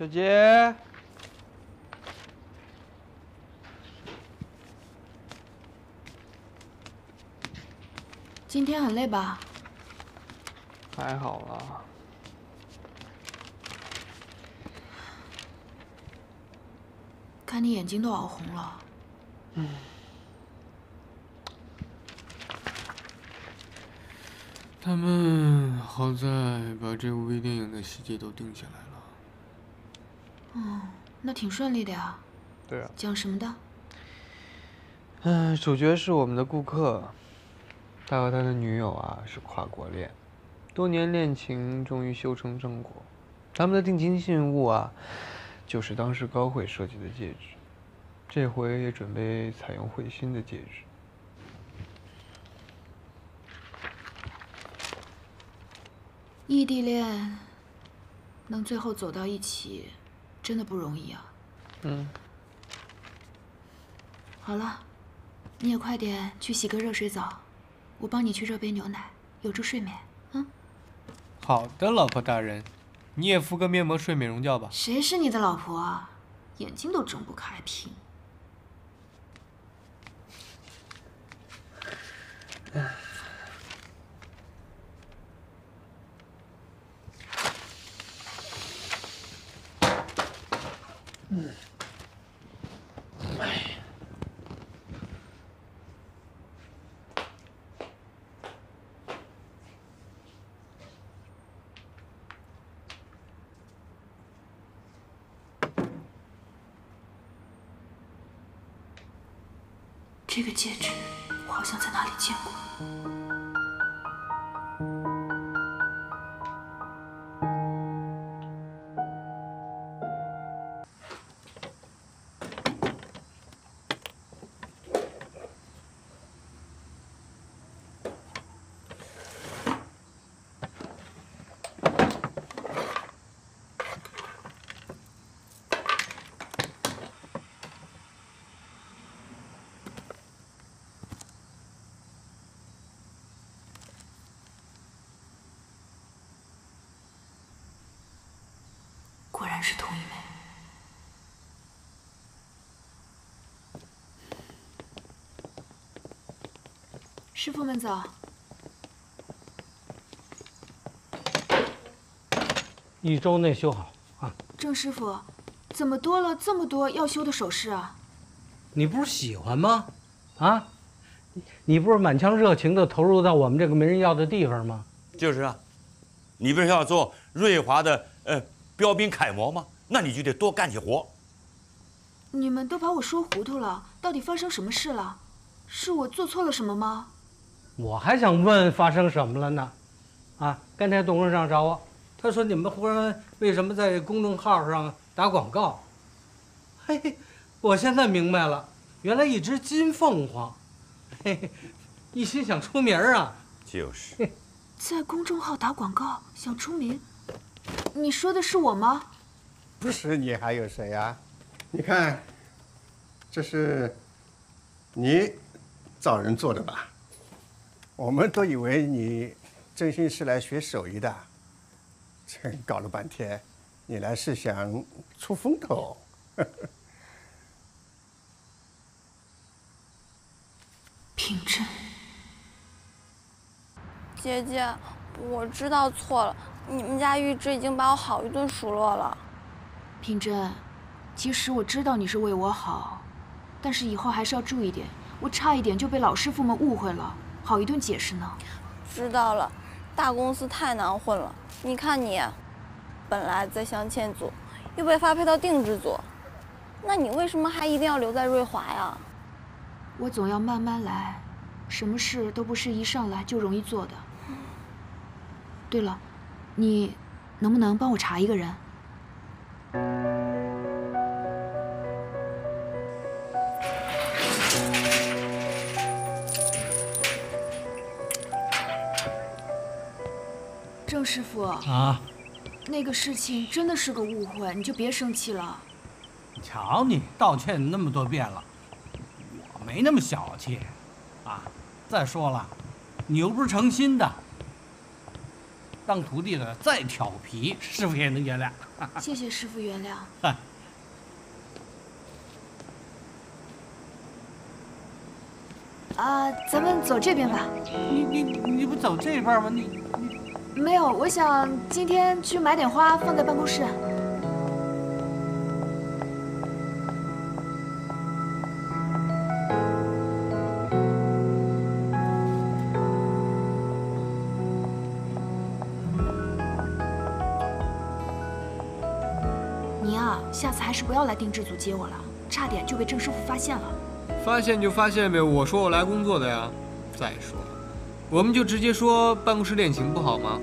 小杰，今天很累吧？还好啦。看你眼睛都熬红了。嗯。他们好在把这部微电影的细节都定下来了。 哦，那挺顺利的呀。对啊。讲什么的？主角是我们的顾客，他和他的女友啊是跨国恋，多年恋情终于修成正果。他们的定情信物啊，就是当时高慧设计的戒指，这回也准备采用慧心的戒指。异地恋能最后走到一起。 真的不容易啊。嗯。好了，你也快点去洗个热水澡，我帮你去热杯牛奶，有助睡眠。嗯。好的，老婆大人，你也敷个面膜睡美容觉吧。谁是你的老婆啊？眼睛都睁不开，拼。嗯，哎，这个戒指我好像在哪里见过。 是同一枚。师傅们早。一周内修好啊！郑师傅，怎么多了这么多要修的首饰啊？你不是喜欢吗？啊，你不是满腔热情的投入到我们这个没人要的地方吗？就是啊，你不是要做瑞华的标兵楷模吗？那你就得多干些活。你们都把我说糊涂了，到底发生什么事了？是我做错了什么吗？我还想问发生什么了呢？啊，刚才董事长找我，他说你们忽然为什么在公众号上打广告？嘿嘿，我现在明白了，原来一只金凤凰，嘿嘿，一心想出名啊。就是，在公众号打广告想出名。 你说的是我吗？不是你还有谁呀？你看，这是你找人做的吧？我们都以为你真心是来学手艺的，这搞了半天，你来是想出风头。品质。姐姐，我知道错了。 你们家玉芝已经把我好一顿数落了，品珍，其实我知道你是为我好，但是以后还是要注意点。我差一点就被老师傅们误会了，好一顿解释呢。知道了，大公司太难混了。你看你，本来在镶嵌组，又被发配到定制组，那你为什么还一定要留在瑞华呀？我总要慢慢来，什么事都不是一上来就容易做的。对了。 你能不能帮我查一个人？郑师傅啊，那个事情真的是个误会，你就别生气了。瞧你道歉那么多遍了，我没那么小气啊！再说了，你又不是诚心的。让徒弟呢再调皮，师傅也能原谅。谢谢师傅原谅。啊 啊，咱们走这边吧。你不走这边吗？你没有，我想今天去买点花放在办公室。您啊，下次还是不要来定制组接我了，差点就被郑师傅发现了。 发现就发现呗，我说我来工作的呀。再说，我们就直接说办公室恋情不好吗？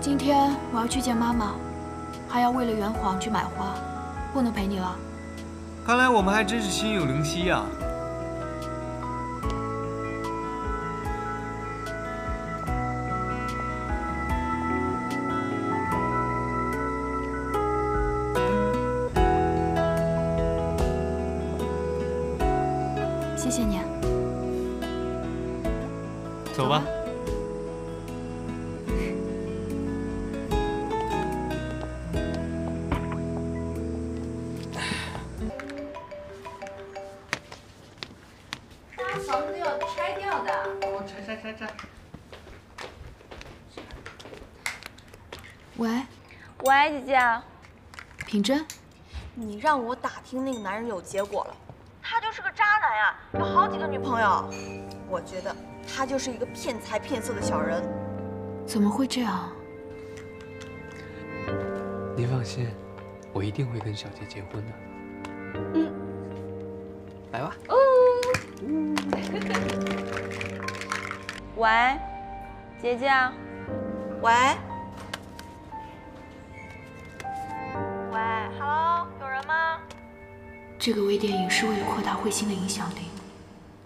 今天我要去见妈妈，还要为了圆谎去买花，不能陪你了。看来我们还真是心有灵犀呀。品珍，你让我打听那个男人有结果了，他就是个渣男呀，有好几个女朋友。我觉得他就是一个骗财骗色的小人。怎么会这样？你放心，我一定会跟小杰结婚的。嗯，来吧。哦。喂，姐姐。喂。 Hello， 有人吗？这个微电影是为了扩大彗星的影响力，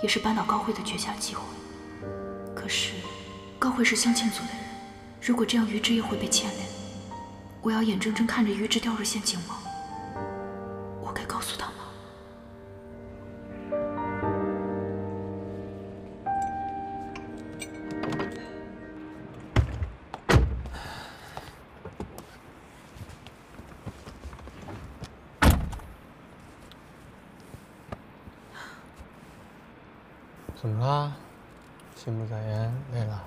也是扳倒高慧的绝佳机会。可是，高慧是相亲组的人，如果这样，于之也会被牵连。我要眼睁睁看着于之掉入陷阱吗？我该告诉他吗？ 怎么啦？心不在焉，累了。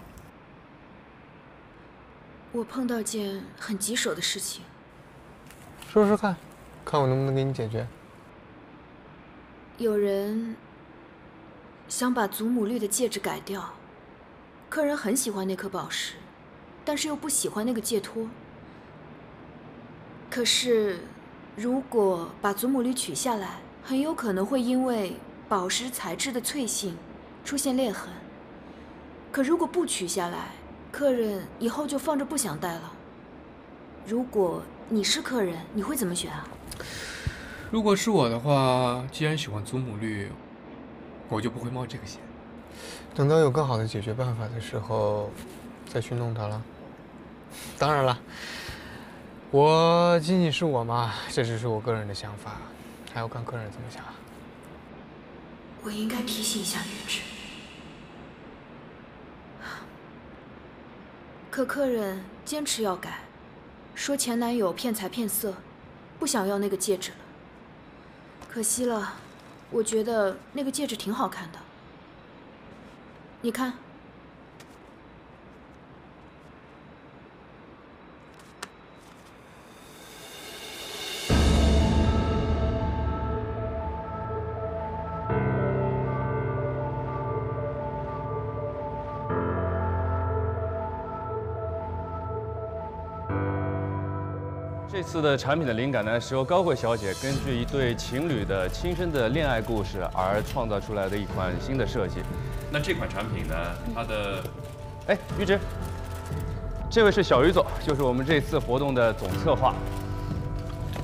我碰到件很棘手的事情。说说看，看我能不能给你解决。有人想把祖母绿的戒指改掉，客人很喜欢那颗宝石，但是又不喜欢那个戒托。可是，如果把祖母绿取下来，很有可能会因为宝石材质的脆性 出现裂痕，可如果不取下来，客人以后就放着不想戴了。如果你是客人，你会怎么选啊？如果是我的话，既然喜欢祖母绿，我就不会冒这个险。等到有更好的解决办法的时候，再去弄它了。当然了，我仅仅是我嘛，这只是我个人的想法，还要看客人怎么想。我应该提醒一下于之。 可客人坚持要改，说前男友骗财骗色，不想要那个戒指了。可惜了，我觉得那个戒指挺好看的。你看，这次的产品的灵感呢，是由高慧小姐根据一对情侣的亲身的恋爱故事而创造出来的一款新的设计。那这款产品呢，它的，哎，于直，这位是小于总，就是我们这次活动的总策划。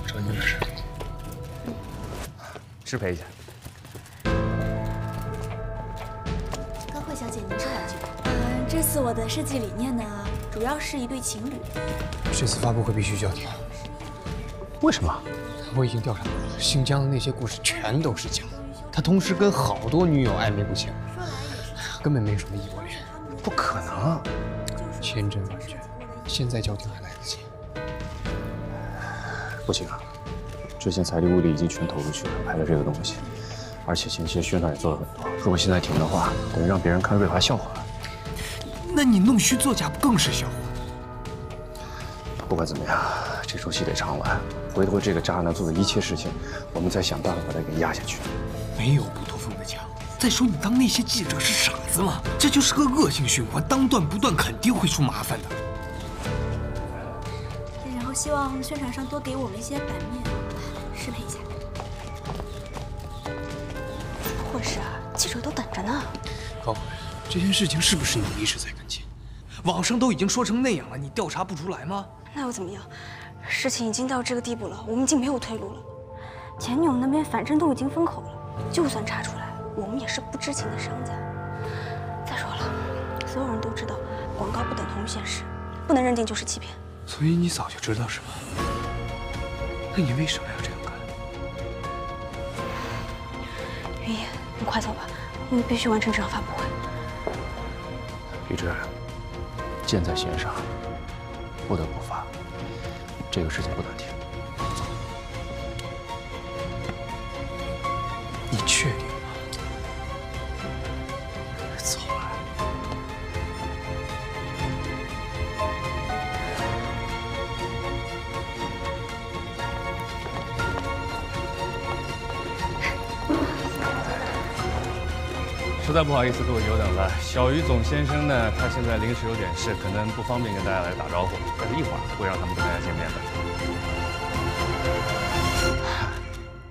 找你有点事，失陪一下。高慧小姐，您说两句。这次我的设计理念呢，主要是一对情侣。这次发布会必须叫停。 为什么？我已经调查过了，新疆的那些故事全都是假的。他同时跟好多女友暧昧不清，根本没什么异国恋，不可能。千真万确，现在叫停还来得及。不行啊，之前财力物力已经全投入去拍了这个东西，而且前期宣传也做了很多。如果现在停的话，等于让别人看瑞华笑话了。那你弄虚作假不更是笑话？ 不管怎么样，这出戏得唱完。回头这个渣男做的一切事情，我们再想办法把他给压下去。没有不透风的墙。再说你当那些记者是傻子吗？这就是个恶性循环，当断不断，肯定会出麻烦的。然后希望宣传上多给我们一些版面，适配一下。怎么回事啊？记者都等着呢。高鬼，这件事情是不是你一直在跟进？网上都已经说成那样了，你调查不出来吗？ 那又怎么样？事情已经到这个地步了，我们已经没有退路了。前女友那边反正都已经封口了，就算查出来，我们也是不知情的商家。再说了，所有人都知道，广告不等同于现实，不能认定就是欺骗。所以你早就知道是吗？那你为什么要这样干？云烨，你快走吧，我们必须完成这场发布会。李志，箭在弦上。 不得不发，这个事情不能停。走，你确定吗？走啊！实在不好意思，各位久等了。小于总先生呢，他现在临时有点事，可能不方便跟大家来打招呼，但是一会儿会让他们跟大家见面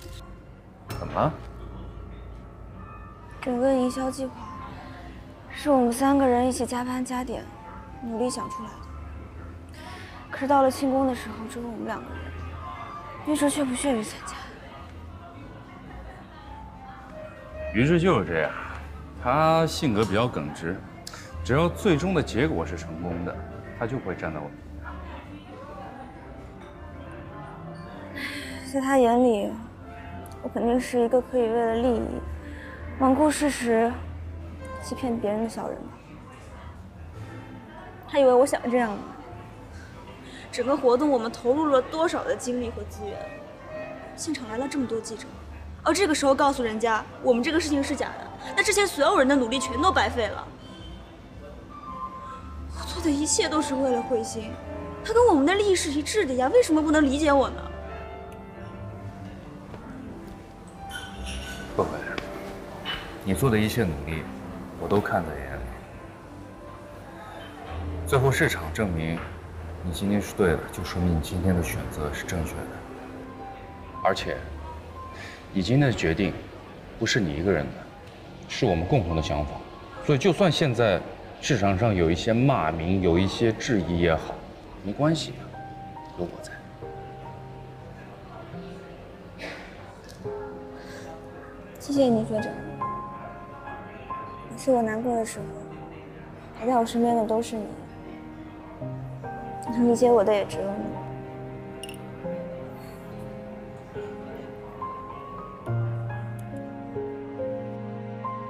的。怎么了？整个营销计划是我们三个人一起加班加点，努力想出来的。可是到了庆功的时候，只有我们两个人，云哲却不屑于参加。云哲就是这样。 他性格比较耿直，只要最终的结果是成功的，他就会站在我们一边。在他眼里，我肯定是一个可以为了利益罔顾事实、欺骗别人的小人吧。他以为我想这样吗？整个活动我们投入了多少的精力和资源？现场来了这么多记者，而这个时候告诉人家我们这个事情是假的。 那之前所有人的努力全都白费了，我做的一切都是为了慧心，他跟我们的利益是一致的呀，为什么不能理解我呢？慧慧，你做的一切努力，我都看在眼里。最后市场证明你今天是对的，就说明你今天的选择是正确的，而且你今天的决定不是你一个人的。 是我们共同的想法，所以就算现在市场上有一些骂名，有一些质疑也好，没关系啊，有我在。谢谢你，学长。每次我难过的时候，陪在我身边的都是你，能理解我的也只有你。